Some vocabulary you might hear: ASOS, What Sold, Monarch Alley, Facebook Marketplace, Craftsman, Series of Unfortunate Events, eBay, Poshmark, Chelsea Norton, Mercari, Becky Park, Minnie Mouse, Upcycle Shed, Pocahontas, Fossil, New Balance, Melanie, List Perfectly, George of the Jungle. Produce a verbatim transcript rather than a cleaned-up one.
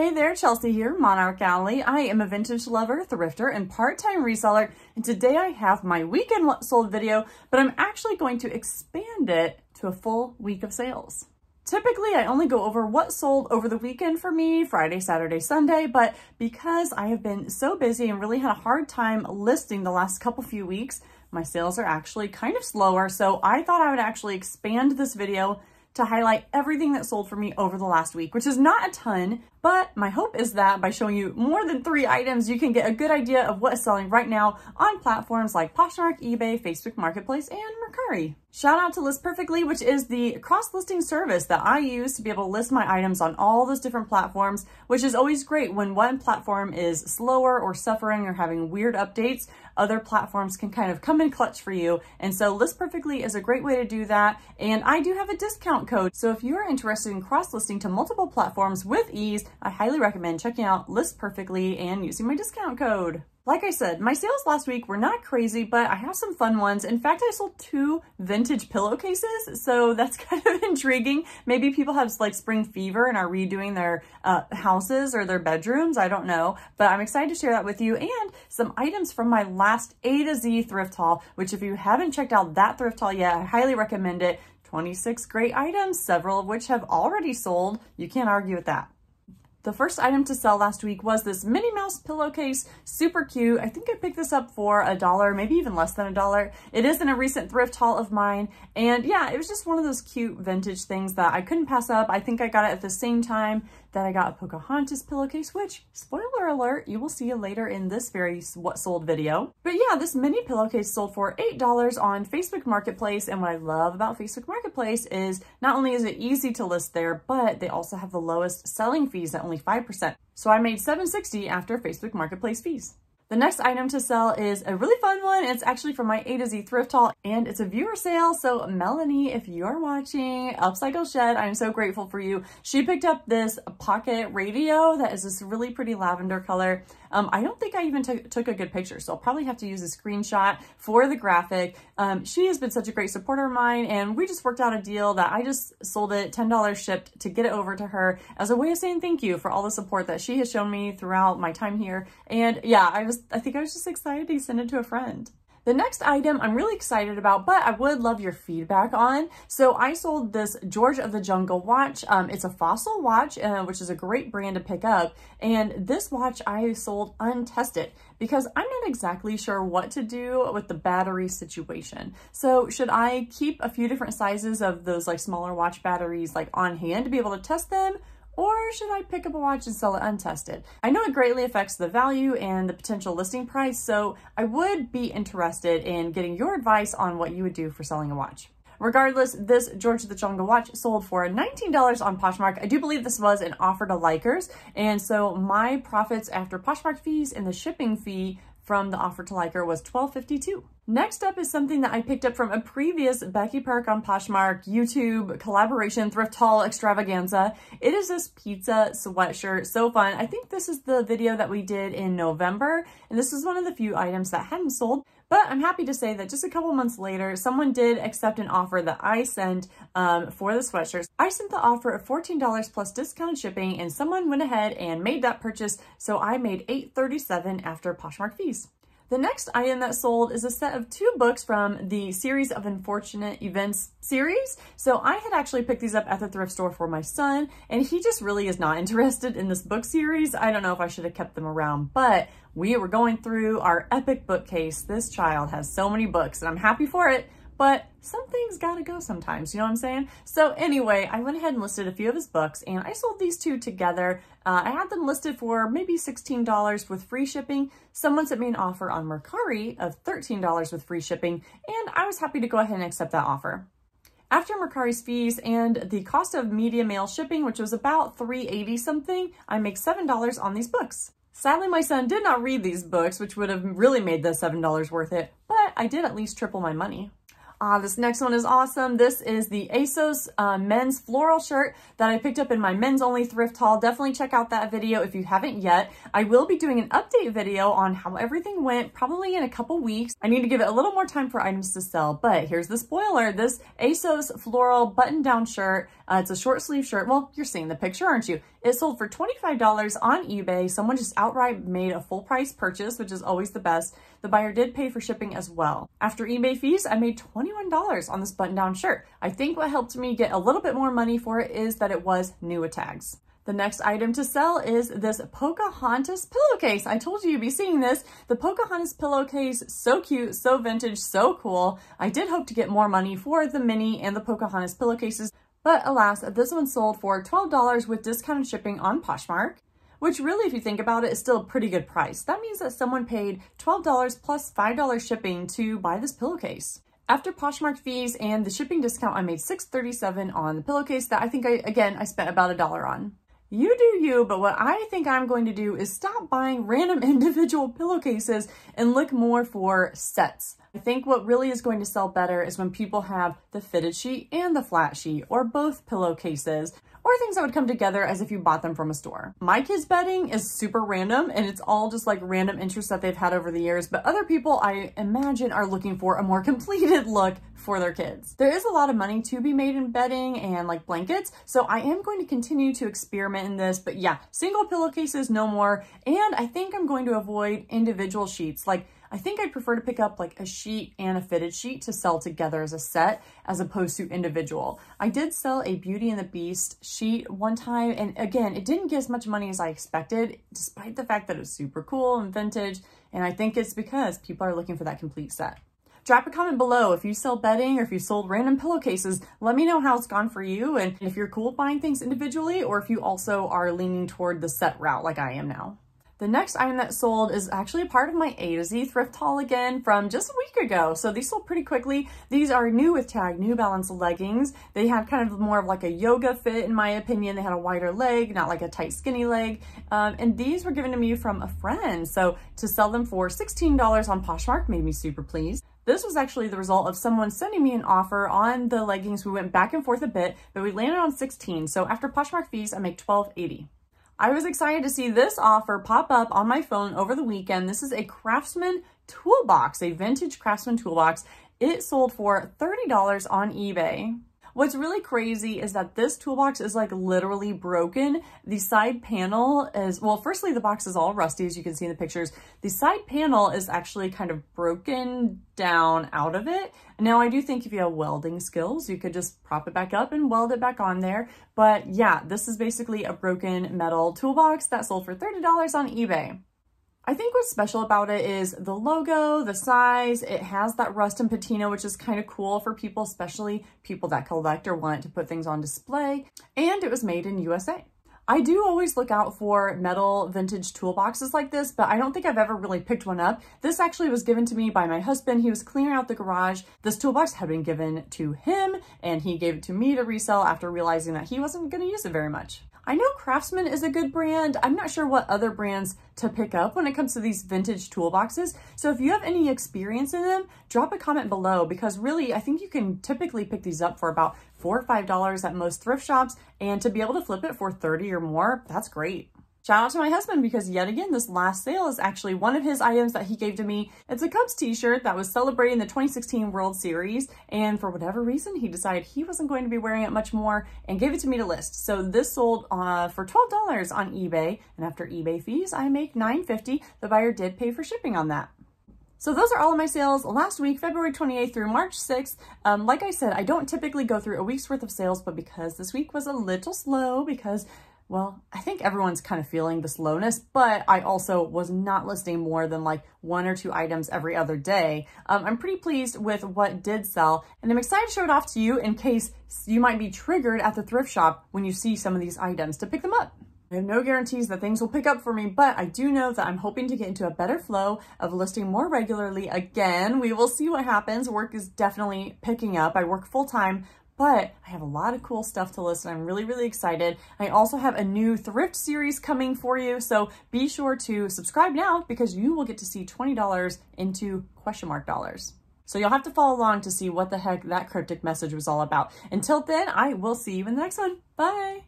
Hey there, Chelsea here, Monarch Alley. I am a vintage lover, thrifter, and part-time reseller, and today I have my weekend what sold video, but I'm actually going to expand it to a full week of sales. Typically, I only go over what sold over the weekend for me, Friday, Saturday, Sunday, but because I have been so busy and really had a hard time listing the last couple few weeks, my sales are actually kind of slower, so I thought I would actually expand this video to highlight everything that sold for me over the last week, which is not a ton, but my hope is that by showing you more than three items, you can get a good idea of what is selling right now on platforms like Poshmark, eBay, Facebook Marketplace, and Mercari. Shout out to List Perfectly, which is the cross-listing service that I use to be able to list my items on all those different platforms, which is always great when one platform is slower or suffering or having weird updates. Other platforms can kind of come in clutch for you. And so List Perfectly is a great way to do that. And I do have a discount code. So if you are interested in cross-listing to multiple platforms with ease, I highly recommend checking out List Perfectly and using my discount code. Like I said, my sales last week were not crazy, but I have some fun ones. In fact, I sold two vintage pillowcases, so that's kind of intriguing. Maybe people have like spring fever and are redoing their uh, houses or their bedrooms, I don't know, but I'm excited to share that with you and some items from my last A to Z thrift haul, which if you haven't checked out that thrift haul yet, I highly recommend it. twenty-six great items, several of which have already sold. You can't argue with that. The first item to sell last week was this Minnie Mouse pillowcase, super cute. I think I picked this up for a dollar, maybe even less than a dollar. It is in a recent thrift haul of mine. And yeah, it was just one of those cute vintage things that I couldn't pass up. I think I got it at the same time that I got a Pocahontas pillowcase, which, spoiler alert, you will see later in this very what sold video. But yeah, this mini pillowcase sold for eight dollars on Facebook Marketplace. And what I love about Facebook Marketplace is not only is it easy to list there, but they also have the lowest selling fees at only five percent. So I made seven dollars and sixty cents after Facebook Marketplace fees. The next item to sell is a really fun one. It's actually from my A to Z thrift haul and it's a viewer sale. So Melanie, if you're watching Upcycle Shed, I'm so grateful for you. She picked up this pocket radio that is this really pretty lavender color. Um, I don't think I even took a good picture, so I'll probably have to use a screenshot for the graphic. Um, she has been such a great supporter of mine and we just worked out a deal that I just sold it ten dollars shipped to get it over to her as a way of saying thank you for all the support that she has shown me throughout my time here. And yeah, I was I think I was just excited to send it to a friend. The next item I'm really excited about, but I would love your feedback on. So I sold this George of the Jungle watch. Um, it's a Fossil watch, uh, which is a great brand to pick up. And this watch I sold untested because I'm not exactly sure what to do with the battery situation. So should I keep a few different sizes of those like smaller watch batteries like on hand to be able to test them? Or should I pick up a watch and sell it untested? I know it greatly affects the value and the potential listing price, so I would be interested in getting your advice on what you would do for selling a watch. Regardless, this George of the Jungle watch sold for nineteen dollars on Poshmark. I do believe this was an offer to likers, and so my profits after Poshmark fees and the shipping fee from the offer to liker was twelve fifty-two. Next up is something that I picked up from a previous Becky Park on Poshmark YouTube collaboration thrift haul extravaganza. It is this pizza sweatshirt, so fun. I think this is the video that we did in November, and this is one of the few items that hadn't sold, but I'm happy to say that just a couple months later, someone did accept an offer that I sent um, for the sweatshirt. I sent the offer of fourteen dollars plus discounted shipping, and someone went ahead and made that purchase, so I made eight thirty-seven after Poshmark fees. The next item that sold is a set of two books from the Series of Unfortunate Events series. So I had actually picked these up at the thrift store for my son, and he just really is not interested in this book series. I don't know if I should have kept them around, but we were going through our epic bookcase. This child has so many books and I'm happy for it, but some things gotta go sometimes, you know what I'm saying? So anyway, I went ahead and listed a few of his books and I sold these two together. Uh, I had them listed for maybe sixteen dollars with free shipping. Someone sent me an offer on Mercari of thirteen dollars with free shipping, and I was happy to go ahead and accept that offer. After Mercari's fees and the cost of media mail shipping, which was about three eighty something, I make seven dollars on these books. Sadly, my son did not read these books, which would have really made the seven dollars worth it, but I did at least triple my money. Ah, this next one is awesome. This is the ASOS uh, men's floral shirt that I picked up in my men's only thrift haul. Definitely check out that video if you haven't yet. I will be doing an update video on how everything went probably in a couple weeks. I need to give it a little more time for items to sell, but here's the spoiler. This ASOS floral button down shirt, uh, it's a short sleeve shirt. Well, you're seeing the picture, aren't you? It sold for twenty-five dollars on eBay. Someone just outright made a full price purchase, which is always the best. The buyer did pay for shipping as well. After eBay fees, I made twenty-one dollars on this button-down shirt. I think what helped me get a little bit more money for it is that it was N U A tags. The next item to sell is this Pocahontas pillowcase. I told you you'd be seeing this. The Pocahontas pillowcase, so cute, so vintage, so cool. I did hope to get more money for the Minnie and the Pocahontas pillowcases, but alas, this one sold for twelve dollars with discounted shipping on Poshmark, which really, if you think about it, is still a pretty good price. That means that someone paid twelve dollars plus five dollars shipping to buy this pillowcase. After Poshmark fees and the shipping discount, I made six dollars and thirty-seven cents on the pillowcase that I think I, again, I spent about a dollar on. You do you, but what I think I'm going to do is stop buying random individual pillowcases and look more for sets. I think what really is going to sell better is when people have the fitted sheet and the flat sheet, or both pillowcases, or things that would come together as if you bought them from a store. My kids' bedding is super random, and it's all just like random interests that they've had over the years, but other people I imagine are looking for a more completed look for their kids. There is a lot of money to be made in bedding and like blankets, so I am going to continue to experiment in this, but yeah, single pillowcases no more, and I think I'm going to avoid individual sheets. Like, I think I'd prefer to pick up like a sheet and a fitted sheet to sell together as a set as opposed to individual. I did sell a Beauty and the Beast sheet one time, and again, it didn't get as much money as I expected, despite the fact that it was super cool and vintage, and I think it's because people are looking for that complete set. Drop a comment below if you sell bedding or if you sold random pillowcases. Let me know how it's gone for you and if you're cool buying things individually or if you also are leaning toward the set route like I am now. The next item that sold is actually part of my A to Z thrift haul again from just a week ago. So these sold pretty quickly. These are new with tag New Balance leggings. They had kind of more of like a yoga fit in my opinion. They had a wider leg, not like a tight skinny leg. Um, and these were given to me from a friend. So to sell them for sixteen dollars on Poshmark made me super pleased. This was actually the result of someone sending me an offer on the leggings. We went back and forth a bit, but we landed on sixteen. So after Poshmark fees, I make twelve eighty. I was excited to see this offer pop up on my phone over the weekend. This is a Craftsman toolbox, a vintage Craftsman toolbox. It sold for thirty dollars on eBay. What's really crazy is that this toolbox is like literally broken. The side panel is, well, firstly, the box is all rusty, as you can see in the pictures. The side panel is actually kind of broken down out of it. Now, I do think if you have welding skills, you could just prop it back up and weld it back on there. But yeah, this is basically a broken metal toolbox that sold for thirty dollars on eBay. I think what's special about it is the logo, the size, it has that rust and patina, which is kind of cool for people, especially people that collect or want to put things on display. And it was made in U S A. I do always look out for metal vintage toolboxes like this, but I don't think I've ever really picked one up. This actually was given to me by my husband. He was cleaning out the garage. This toolbox had been given to him and he gave it to me to resell after realizing that he wasn't going to use it very much. I know Craftsman is a good brand. I'm not sure what other brands to pick up when it comes to these vintage toolboxes. So if you have any experience in them, drop a comment below because really, I think you can typically pick these up for about four or five dollars at most thrift shops, and to be able to flip it for thirty dollars or more, that's great. Shout out to my husband because yet again, this last sale is actually one of his items that he gave to me. It's a Cubs t-shirt that was celebrating the twenty sixteen World Series. And for whatever reason, he decided he wasn't going to be wearing it much more and gave it to me to list. So this sold uh, for twelve dollars on eBay. And after eBay fees, I make nine fifty. The buyer did pay for shipping on that. So those are all of my sales last week, February twenty-eighth through March sixth. Um, like I said, I don't typically go through a week's worth of sales, but because this week was a little slow because well, I think everyone's kind of feeling the slowness, but I also was not listing more than like one or two items every other day. Um, I'm pretty pleased with what did sell, and I'm excited to show it off to you in case you might be triggered at the thrift shop when you see some of these items to pick them up. I have no guarantees that things will pick up for me, but I do know that I'm hoping to get into a better flow of listing more regularly again. We will see what happens. Work is definitely picking up. I work full-time, but I have a lot of cool stuff to list and I'm really, really excited. I also have a new thrift series coming for you, so be sure to subscribe now because you will get to see twenty dollars into question mark dollars. So you'll have to follow along to see what the heck that cryptic message was all about. Until then, I will see you in the next one. Bye.